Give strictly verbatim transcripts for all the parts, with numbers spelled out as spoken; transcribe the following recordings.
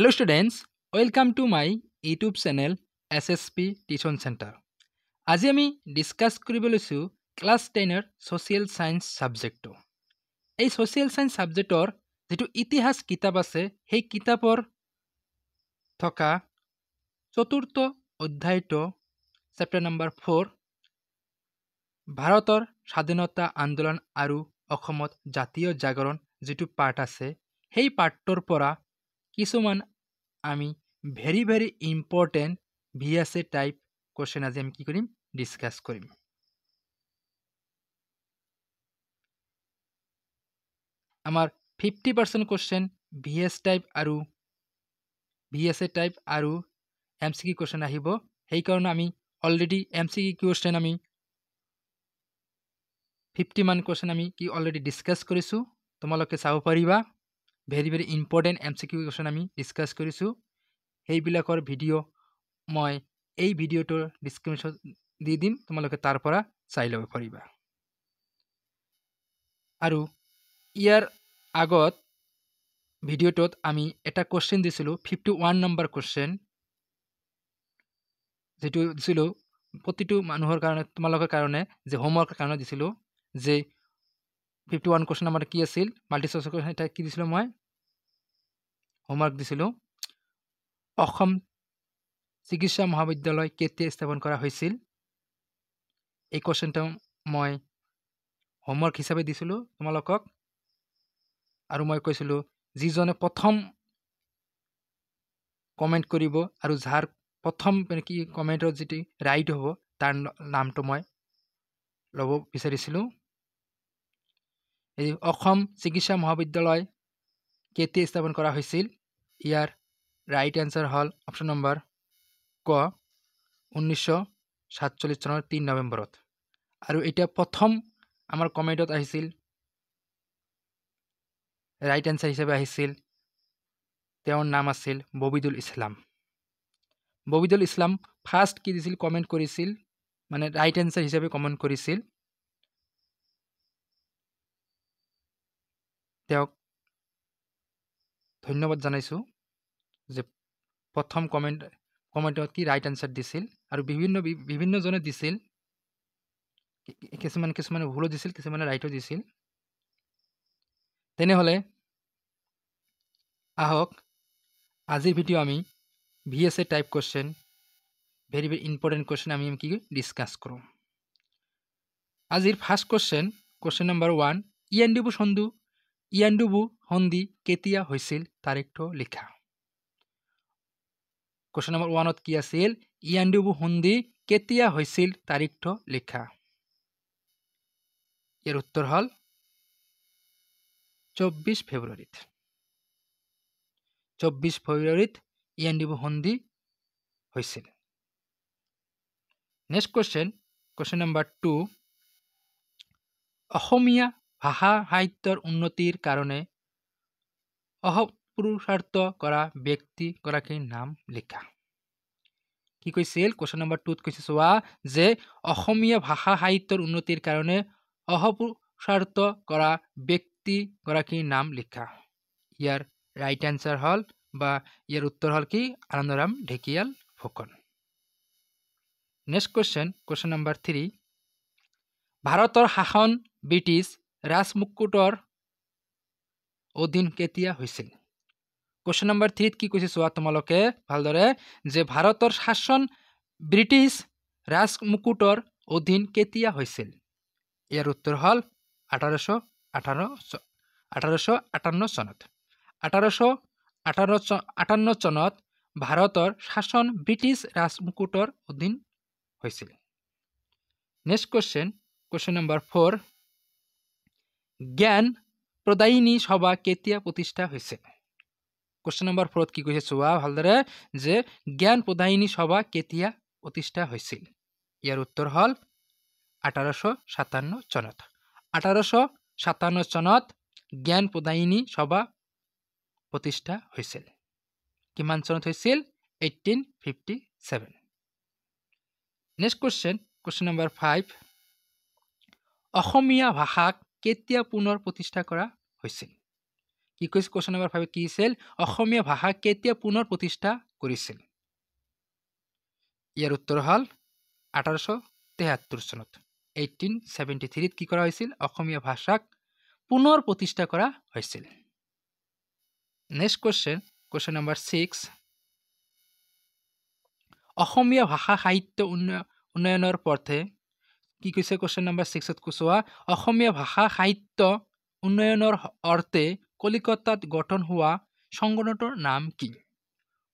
Hello students, welcome to my YouTube channel S S P Tuition Centre. আজি আমি discuss কৰিব লৈছো class দহৰ সোশ্যাল সায়েন্স সাবজেক্ট। এই সোশ্যাল সায়েন্স সাবজেক্টৰ যেটো ইতিহাস কিতাপ আছে সেই কিতাপৰ থকা চতুৰ্থ অধ্যায়টো চেপ্টাৰ নম্বৰ চাৰি ভাৰতৰ স্বাধীনতা আন্দোলন আৰু অসমত জাতীয় জাগৰণ যেটো পাঠ আছে সেই পাঠৰ পৰা কিছুমান আমি very very important VSA type question আজি আমি কি করিম ডিসকাস করিম। আমার fifty percent question VS type আৰু ভিএসএ টাইপ আৰু এমসিকিউ কোশ্চেন আহিব, সেই কারণে আমি অলরেডি এমসিকিউ কোশ্চেন আমি ফিফটি মান কোশ্চেন আমি কি অলরেডি ডিসকাস করিছো, তোমালোকে চাব পাৰিবা। Very very important MCQ question আমি ডিসকাস কৰিছো, সেইবিলাকৰ ভিডিও মই এই ভিডিওটোৰ ডিসক্ৰিপশন দি দিম, তোমালোকে তাৰ পৰা চাই ল'ব পাৰিবা। আৰু ইয়াৰ আগত ভিডিওটোত আমি এটা কোশ্চেন দিছিলো একাৱন্ন নম্বৰ কোশ্চেন, যেটো দিছিলো প্ৰতিটো মানুহৰ কাৰণে তোমালোকৰ কাৰণে যে হোমৱৰ্কৰ কাৰণে দিছিলো যে একাৱন্ন কোশ্চেন আমাৰ কি আছিল মাল্টি চইচ কোশ্চেন, এটা কি দিছিলো মই হোমৱৰ্ক দিছিলো অসম চিকিৎসা মহাবিদ্যালয় কেতিয়া স্থাপন কৰা হৈছিল। এই কোশ্চেনটো মই হোমৱৰ্ক হিচাপে দিছিলো তোমালোকক, আৰু মই কৈছিলো যিজনে প্ৰথম কমেণ্ট কৰিব আৰু যাৰ প্ৰথম মানে কি কমেণ্টৰ যেটি ৰাইট হ'ব তাৰ নামটো মই ল'ব বিচাৰিছিলো। এই অসম চিকিৎসা মহাবিদ্যালয় কেতিয়া স্থাপন কৰা হৈছিল, ইয়াৰ রাইট অ্যান্সার হল অপশন নম্বর ক উনিশশো সাতচল্লিশ সনের তিন নভেম্বরত। আর এটা প্রথম আমার কমেন্টত আহিছিল রাইট অ্যান্সার হিসাবে আহিছিল তেওঁৰ নাম আছিল ববিদুল ইসলাম। ববিদুল ইসলাম ফার্স্ট কি দিছিল কমেন্ট করেছিল মানে রাইট অ্যান্সার হিসাবে কমেন্ট করেছিল, তেওঁক ধন্যবাদ জানাইছো যে প্রথম কমেন্ট কমেন্টত কি রাইট আনসার দিছিল। আর বিভিন্ন বিভিন্ন জনে দিছিল, কিছুমান কিছুমানে ভুলও দিছিল, কিছুমানে রাইটও দিছিল। তেনেহলে আহক আজিৰ ভিডিও আমি VSA type question very very important question আমি কি ডিসকাস কৰোঁ। আজিৰ first question question number one, Yandabo সন্ধু ইয়াণ্ডুবু সন্ধি কেতিয়া হৈছিল তাৰিখটো লিখা। কোশ্চেন নম্বৰ ওয়ানত কি আছিল ইয়াণ্ডুবু সন্ধি কেতিয়া হৈছিল তাৰিখটো লিখা। ইয়াৰ উত্তৰ হল চব্বিশ ফেব্ৰুৱাৰীত। চব্বিশ ফেব্ৰুৱাৰীত ইয়াণ্ডুবু সন্ধি হৈছিল। Next question question number two, Asamiya ভাষা সাহিত্যৰ উন্নতিৰ কাৰণে পুৰুষাৰ্থ কৰা ব্যক্তি গৰাকীৰ নাম লিখা। কি কৈছিল কোশ্চেন নম্বৰ টুত কৈছে চোৱা যে অসমীয়া ভাষা সাহিত্যৰ উন্নতিৰ কাৰণে অহপুৰুষাৰ্থ কৰা ব্যক্তি গৰাকীৰ নাম লিখা। ইয়াৰ ৰাইট আনসাৰ হল বা ইয়াৰ উত্তৰ হল কি Anandaram Dhekial Phukan. Next question question number three, ভাৰতৰ শাসন ব্ৰিটিছ ৰাজমুকুটৰ অধীন কেতিয়া হৈছিল। কোশ্চেন নম্বৰ থ্ৰিত কি কৈছে চোৱা তোমালোকে ভালদৰে যে ভাৰতৰ শাসন ব্ৰিটিছ ৰাজমুকুটৰ অধীন কেতিয়া হৈছিল। ইয়াৰ উত্তৰ হল আঠাৰোশ আঠান্ন আঠাৰোশ আঠান্ন চনত। আঠাৰোশ আঠান্ন আঠান্ন চনত ভাৰতৰ শাসন ব্ৰিটিছ ৰাজমুকুটৰ অধীন হৈছিল। Next question question number four, Gyan Pradayini সভা কেতিয়া প্ৰতিষ্ঠা হৈছিল। কোশ্চেন নম্বৰ ফোৰত কি কৈছে চোৱা ভালদৰে যে জ্ঞান প্ৰদায়িনী সভা কেতিয়া প্ৰতিষ্ঠা হৈছিল। ইয়াৰ উত্তৰ হল আঠাৰোশ সাতান্ন চনত। আঠাৰোশ সাতান্ন চনত জ্ঞান প্ৰদায়িনী সভা প্ৰতিষ্ঠা হৈছিল। কিমান চনত হৈছিল eighteen fifty seven. Next question question number five, অসমীয়া ভাষাক কেতিয়া পুনৰ প্ৰতিষ্ঠা কৰা হৈছিল। कि क्वेश्चन नम्बर फाइव की अखमिया भाषा केतिया पुनर प्रतिष्ठा करिसिल यार उत्तर हल अठारश तिहत्तर सनत अठारश तिहत्तर की करा होइसिल अखमिया भाषाक पुनर प्रतिष्ठा करा होइसिल। Next question question number six Asomiya भाषा साहित्य उन्नयनर पथे कि कैसे क्वेश्चन नम्बर सिक्स कुशवा अखमिया भाषा साहित्य उन्नयनर अर्थे कलिकतात गठन हुआ संगठनटर नाम कि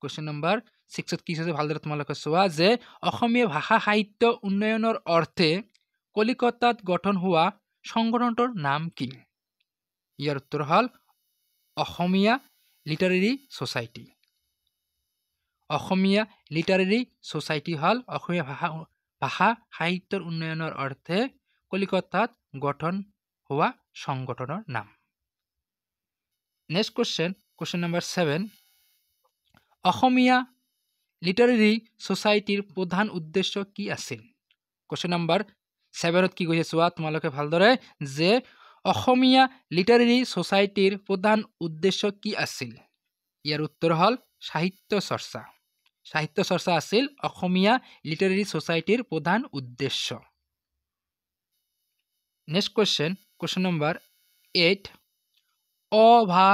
क्वेश्चन नम्बर सिक्स की भलदरे तुम्हारे चुआ जे अखमिया भाषा साहित्य उन्नयनर अर्थे कलिकतात गठन हुआ संगठनटर नाम कि यार उत्तर हल Asamiya literary society. Asamiya literary society हल अखमिया भाषा भाषा साहित्यर उन्नयनर अर्थे कलिकतात गठन हुआ संगठनर नाम। Next question question number seven Asamiya literary सोसाइटीर प्रधान उद्देश्य की आसिल क्वेश्चन नम्बर सेवेन की गई चुआ तुम्हारे भलदरे जे अखमिया लिटरेरी सोसाइटीर प्रधान उद्देश्य की आसिल यार उत्तर हल साहित्य चर्चा। साहित्य चर्चा आसिल अखमिया लिटरेरी सोसाइटीर प्रधान उद्देश्य। Next question question number eight अ भा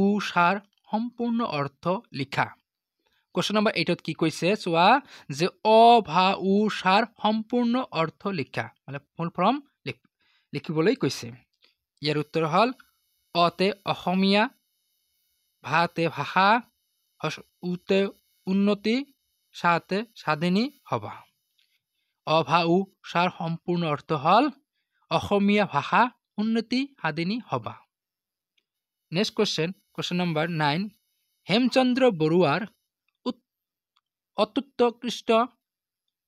उ सार सम्पूर्ण अर्थ लिखा क्वेश्चन नम्बर एटत की कैसे चुआ जे अ भा उ सार सम्पूर्ण अर्थ लिखा मतलब फुल फर्म लिखिबलै कैसे यार उत्तर हल अते अखमिया भाते भाषा उते उन्नति साते स्वाधीनी हवा अभा उ सार सम्पूर्ण अर्थ हल अखमिया भाषा उन्नति स्वाधीनी हवा। Next question question number nine Hemchandra बरुआर अत्युत्कृष्ट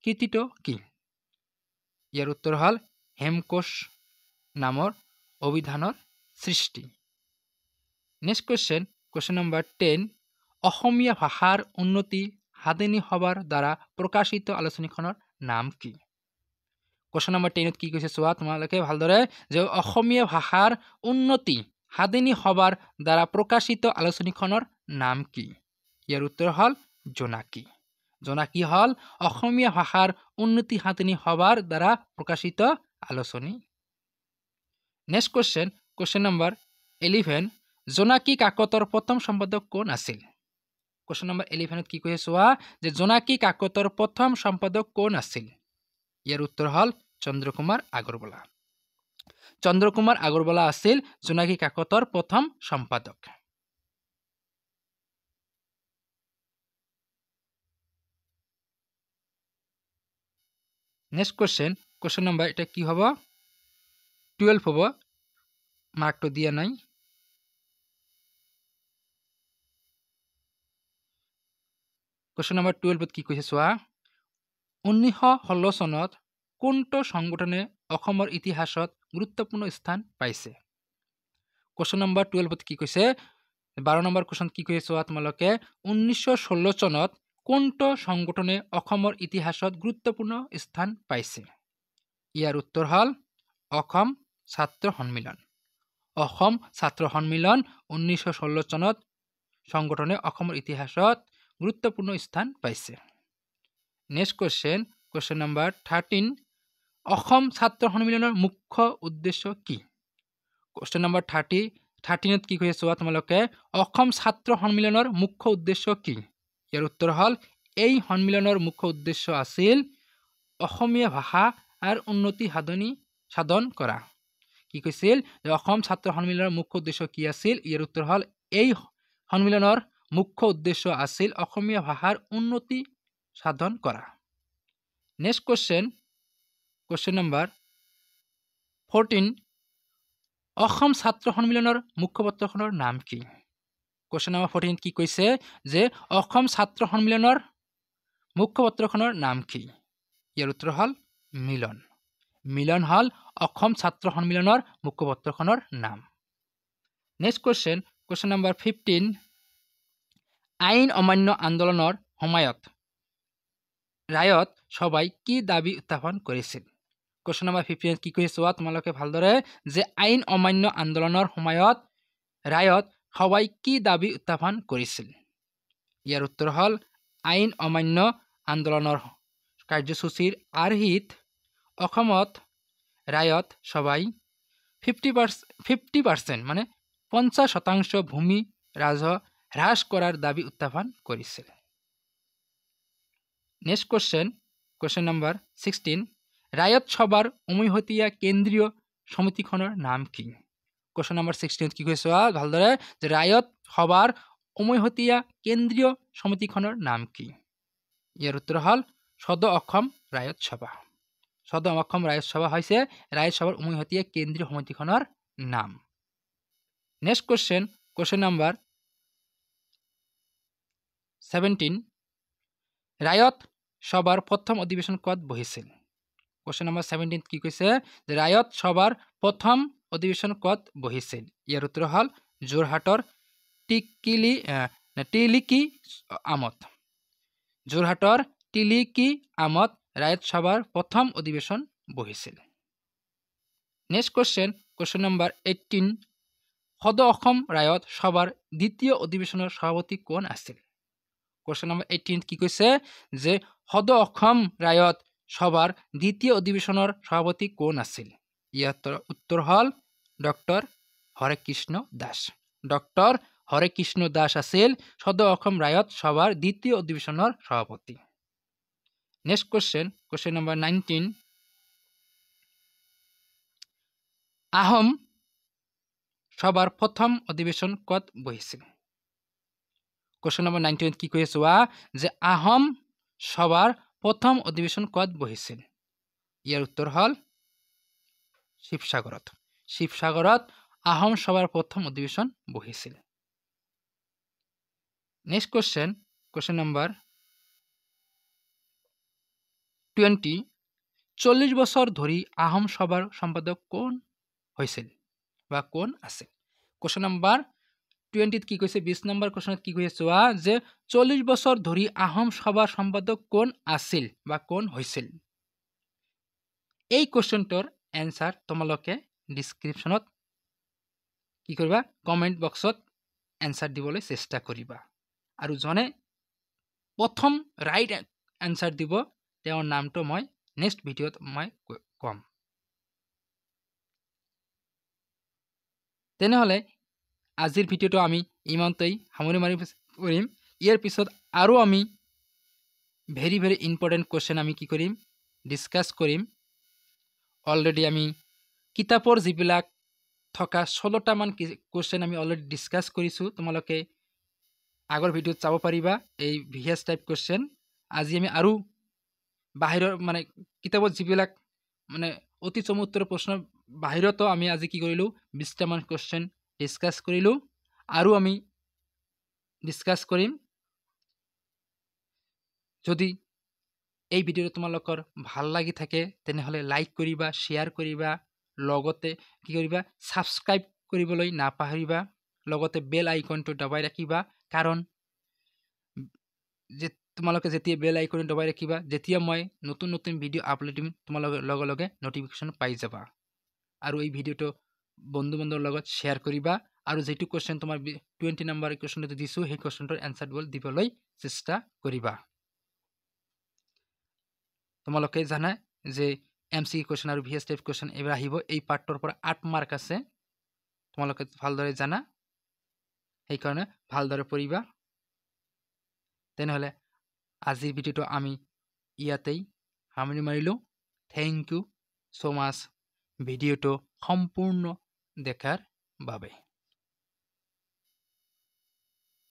कृतित्व कि यार उत्तर हल हेमकोश नामर अभिधानर सृष्टि। Next question question number ten Asamiya भाषार उन्नति साधनी हबार द्वारा प्रकाशित आलोचनीखनर नाम कि क्वेश्चन नम्बर टेन की कैसे चुआ तुम्हारे भलदरे जे अखमिया भाषार उन्नति साधनी हबार द्वारा प्रकाशित आलोचनीखनर नाम कि यार उत्तर हल जोनाकी। जोनाकी हल अखमिया भाषार उन्नति साधनी हबार द्वारा प्रकाशित आलोचनी। Next question question number eleven Jonaki काकतर प्रथम सम्पादक कौन आसिल क्वेश्चन नम्बर इलेवन की कैसे चुआ जे जोनाकी काकतर प्रथम सम्पादक कौन आसिल यार उत्तर हल चंद्रकुमार আগৰৱালা। चंद्रकुमार আগৰৱালা आसिल जोनाकी काकतर प्रथम सम्पादक। नेक्स्ट क्वेश्चन क्वेश्चन नम्बर एटा कि हबो ट्वेल्व हबो मार्क तो दिया नाई। क्वेश्चन नम्बर ट्वेल्व की कैसे चुआ उन्नीस षोलो सनत कोनटो संगठने अखमर इतिहासत गुरुत्वपूर्ण स्थान पाइसे क्वेश्चन नम्बर ट्वेल्व की कैसे बारह नम्बर क्वेश्चन की कैसे चुआ तुम्हारे उन्नीस षोलो सनत कोनटो संगठने अखमर इतिहासत गुरुत्वपूर्ण स्थान पाइसे यार उत्तर हल अखम छात्र सन्मिलन। अखम छात्र सन्मिलन उन्नीस षोलो सनत संगठने अखमर इतिहासत गुरुत्वपूर्ण स्थान पाइसे। Next question question number thirteen अखम छात्र सन्मिलनर मुख्य उद्देश्य कि क्वेश्चन नम्बर थार्टी थार्टीन की कैसे चुआ तुम्हारे अखम छात्र सन्मिलनर मुख्य उद्देश्य कि यार उत्तर हल यह सन्मिलनर मुख्य उद्देश्य आसिल अखमिया भाषार उन्नति साधनी साधन करा कि कैसे अखम छात्र सन्मिलनर मुख्य उद्देश्य कि आसिल यार उत्तर हल यह सन्मिलनर मुख्य उद्देश्य आसिल अखमिया भाषार उन्नति साधन करा। Next question question number fourteen Assam छात्र सन्मिलनर मुखपत्रखनर नाम कि क्वेश्चन नम्बर फोर्टीन की कैसे जे अखम छात्र सन्मिलनर मुखपत्रखनर नाम कि यार उत्तर हल मिलन। मिलन हल अखम छात्र सन्मिलनर मुखपत्रखनर नाम। Next question question number fifteen आईन अमान्य आंदोलनर সময়ত রায়ত সবাই কি দাবি উত্থাপন করেছিল क्वेश्चन नम्बर फिफ्टीन की कैसे चुआ तुम्हारे भलदरे जे आईन अमान्य आंदोलनर সময়ত रायत সবাই কি দাবি উত্থাপন কৰিছিল? ইয়াৰ উত্তৰ হল আইন অমান্য আন্দোলনৰ কাৰ্যসূচীৰ আৰ্হিত অসমত ৰায়ত সবাই ফিফটি ফিফটি পাৰ্সেন্ট মানে পঞ্চাশ শতাংশ ভূমি ৰাজহ হ্ৰাস কৰাৰ দাবী উত্থাপন কৰিছিল। Next question, question number sixteen, ৰায়ত সভাৰ উমৈহতীয়া কেন্দ্ৰীয় সমিতিখনের নাম কি? কোয়েশ্চন নম্বৰ সিক্সটিন কি কৈছো ভালদৰে যে রায়ত সভার উমৈহতীয়া কেন্দ্রীয় সমিতিখনের নাম কি? ইয়ার উত্তর হল সদ অসম রায়ত সভা। সদ অসম রায়ত সভা হয়েছে রায়ত সভার উমৈহতীয়া কেন্দ্রীয় সমিতিখনের নাম। Next question, question number seventeen, রায়ত সভার প্রথম অধিবেশন কত বহিছিল? কোয়েশ্চন নম্বর সেভেন্টিন কি কৈছে যে রায়ত সভার প্রথম অধিবেশন কত বহিছিল? ইয়ার উত্তর হল যোরহাটর টিকিলি টিলিকি আমত। যোরহাটর টিলিকি আমত রায়ত সভার প্রথম অধিবেশন বহিছিল। Next question, question number eighteen, সদ অসম রায়ত সভার দ্বিতীয় অধিবেশনের সভাপতি কোন আছিল? কোয়েশ্চন নম্বর এইটিন কি কৈছে যে সদ অসম রায়ত সভার দ্বিতীয় অধিবেশনের সভাপতি কোন আছিল? ইয়াৰ উত্তর হল ডক্টর হরেকৃষ্ণ দাস। ডক্টর হরেকৃষ্ণ দাস আছিল সদ অসম রায়ত সভার দ্বিতীয় অধিবেশনের সভাপতি। Next question, question number nineteen, Ahom সভার প্রথম অধিবেশন কত বহিছিল? কোয়েশ্চন নম্বর নাইনটিন কি কৈ আছো যে আহোম সভার প্রথম অধিবেশন কত বহিছিল? ইয়ার উত্তর হল শিবসাগরত। শিবসাগরত আহোম সভার প্রথম অধিবেশন বহিছিল। Next question, question number twenty, চল্লিশ বছর ধরি আহোম সভার সম্পাদক কোন হয়েছিল বা কোন আছিল? কোয়েশ্চন নম্বর টুয়েন্টিত কি কৈছে বিশ নম্বর কোয়েশনত কি কৈছে যে চল্লিশ বছর ধরি আহোম সভার সম্পাদক কোন আছিল বা কোন হয়েছিল? এই কোয়েশনটার এনসার তোমালোকে ডিসক্রিপশনত কি করবা কমেন্ট বক্সত এনসার দিবলে চেষ্টা করিবা। আর জনে প্রথম রাইট এনসার দিব তেওঁৰ নামটো মই নেক্সট ভিডিওত মই কম। তেনেহলে আজিৰ ভিডিওটো আমি ইমানতেই সামৰি মাৰি কৰিম। ইয়াৰ পিছত আৰু আমি ভেৰি ভেৰি ইম্পৰ্টেণ্ট কোৱেশ্যন আমি কি কৰিম ডিছকাছ কৰিম। অলৰেডি আমি কিতাপৰ যিবিলাক থকা ষোল্লটামান কোৱেশ্যন আমি অলৰেডি ডিছকাছ কৰিছোঁ, তোমালোকে আগৰ ভিডিঅ'ত চাব পাৰিবা এই ভিএছ টাইপ কোৱেশ্যন। আজি আমি আৰু বাহিৰৰ মানে কিতাপত যিবিলাক মানে অতি চমুত্তৰ প্ৰশ্ন বাহিৰতো আমি আজি কি কৰিলোঁ বিশটামান কোৱেশ্যন ডিসকাস কৰিল। আৰু আমি ডিসকাস কৰিম। যদি এই ভিডিওটো তোমালোকৰ ভাল লাগি থাকে তেনেহলে লাইক কৰিবা, শেয়াৰ কৰিবা, লগতে কি কৰিবা সাবস্ক্ৰাইব কৰিবলৈ নাপাহৰিবা, লগতে বেল আইকনটো দবাই ৰাখিবা। কাৰণ যে তোমালোকে যেতিয়া বেল আইকন দবাই ৰাখিবা যেতিয়া মই নতুন নতুন ভিডিও আপলোড দিম তোমালোকে লগে লগে নটিফিকেশন পাই যাবা। আৰু এই ভিডিওটো বন্ধু বান্ধৱৰ লগত শ্বেয়াৰ কৰিবা। আৰু যেটো কোৱেশ্যন তোমাৰ টুৱেণ্টি নম্বৰ কোৱেশ্যনটো দিছো সেই কোৱেশ্যনটোৰ এনসাৰ দিবলৈ চেষ্টা কৰিবা। তোমালোকে জানা যে এমসি কোৱেশ্যন আৰু ভিএছ টাইপ কোৱেশ্যন এবাৰ আহিব। এই পাৰ্টৰ পৰা আঠ মাৰ্ক আছে, তোমালোকে ভালদৰে জানা সেইকাৰণে ভালদৰে পঢ়িবা। তেনেহলে আজিৰ ভিডিওটো আমি ইয়াতেই সামৰণি মাৰিলো। থেংক ইউ সো মাছ ভিডিওটো সম্পূৰ্ণ দেখাৰ বাবে।